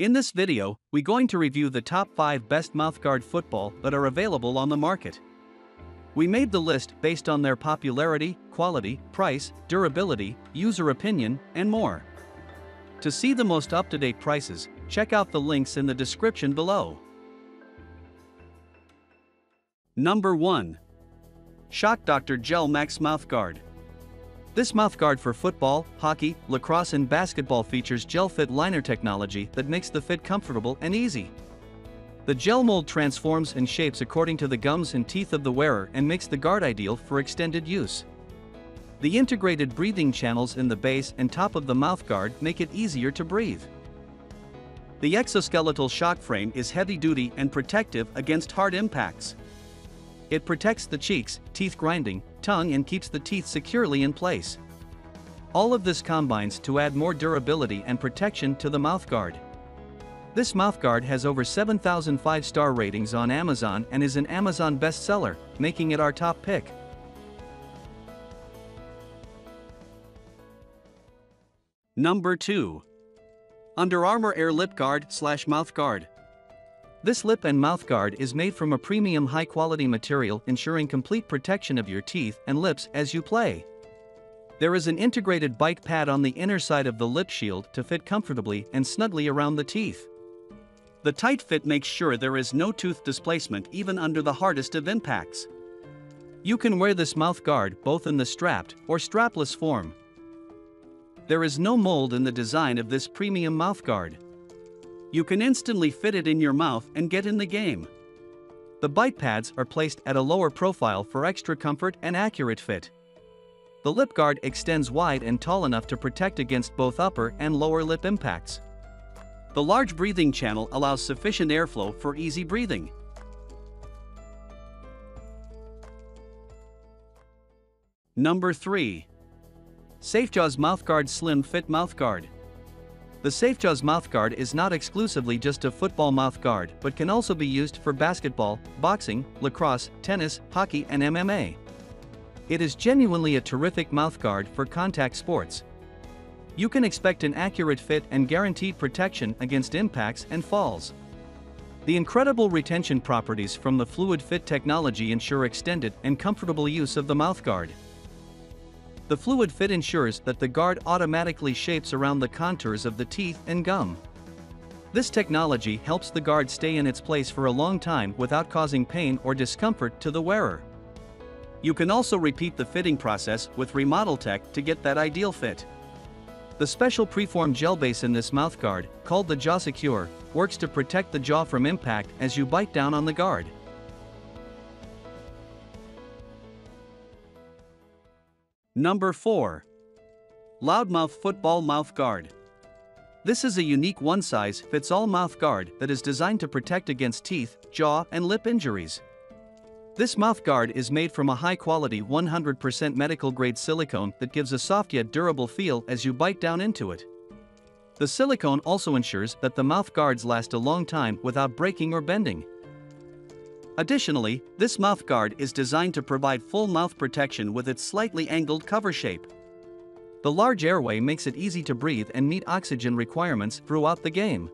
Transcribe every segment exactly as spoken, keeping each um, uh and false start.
In this video, we're going to review the top five best mouthguard football that are available on the market. We made the list based on their popularity, quality, price, durability, user opinion, and more. To see the most up-to-date prices, check out the links in the description below. Number one. Shock Doctor Gel Max Mouthguard. This mouthguard for football, hockey, lacrosse and basketball features gel fit liner technology that makes the fit comfortable and easy. The gel mold transforms and shapes according to the gums and teeth of the wearer and makes the guard ideal for extended use. The integrated breathing channels in the base and top of the mouthguard make it easier to breathe. The exoskeletal shock frame is heavy-duty and protective against hard impacts. It protects the cheeks, teeth grinding, tongue and keeps the teeth securely in place. All of this combines to add more durability and protection to the mouthguard. This mouthguard has over seven thousand five-star ratings on Amazon and is an Amazon bestseller, making it our top pick. Number two. Under Armour Air Lip Guard slash Mouthguard. This lip and mouthguard is made from a premium high-quality material, ensuring complete protection of your teeth and lips as you play. There is an integrated bite pad on the inner side of the lip shield to fit comfortably and snugly around the teeth. The tight fit makes sure there is no tooth displacement even under the hardest of impacts. You can wear this mouthguard both in the strapped or strapless form. There is no mold in the design of this premium mouthguard. You can instantly fit it in your mouth and get in the game. The bite pads are placed at a lower profile for extra comfort and accurate fit. The lip guard extends wide and tall enough to protect against both upper and lower lip impacts. The large breathing channel allows sufficient airflow for easy breathing. Number three. SAFEJAWZ Mouthguard Slim Fit Mouthguard. The SAFEJAWZ mouthguard is not exclusively just a football mouthguard but can also be used for basketball, boxing, lacrosse, tennis, hockey and M M A. It is genuinely a terrific mouthguard for contact sports. You can expect an accurate fit and guaranteed protection against impacts and falls. The incredible retention properties from the FluidFit technology ensure extended and comfortable use of the mouthguard. The FluidFit ensures that the guard automatically shapes around the contours of the teeth and gum. This technology helps the guard stay in its place for a long time without causing pain or discomfort to the wearer. You can also repeat the fitting process with RemodelTech to get that ideal fit. The special preformed gel base in this mouthguard, called the JawSecure, works to protect the jaw from impact as you bite down on the guard. Number four. Loudmouth Football Mouthguard. This is a unique one-size-fits-all mouthguard that is designed to protect against teeth, jaw, and lip injuries. This mouthguard is made from a high-quality one hundred percent medical-grade silicone that gives a soft yet durable feel as you bite down into it. The silicone also ensures that the mouthguards last a long time without breaking or bending. Additionally, this mouthguard is designed to provide full mouth protection with its slightly angled cover shape. The large airway makes it easy to breathe and meet oxygen requirements throughout the game.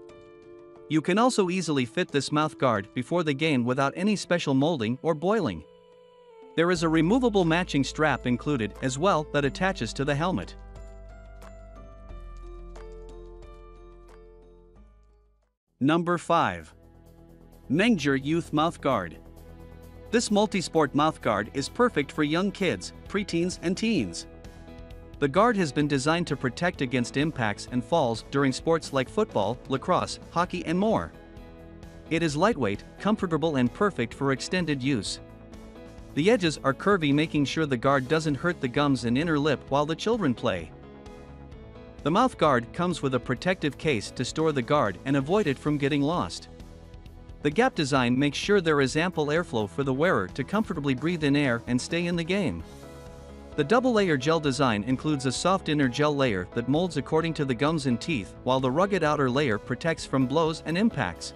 You can also easily fit this mouthguard before the game without any special molding or boiling. There is a removable matching strap included as well that attaches to the helmet. Number five. Mengdger Youth Mouthguard. This multi-sport mouthguard is perfect for young kids, preteens and teens. The guard has been designed to protect against impacts and falls during sports like football, lacrosse, hockey and more. It is lightweight, comfortable and perfect for extended use. The edges are curvy, making sure the guard doesn't hurt the gums and inner lip while the children play. The mouthguard comes with a protective case to store the guard and avoid it from getting lost. The gap design makes sure there is ample airflow for the wearer to comfortably breathe in air and stay in the game. The double-layer gel design includes a soft inner gel layer that molds according to the gums and teeth, while the rugged outer layer protects from blows and impacts.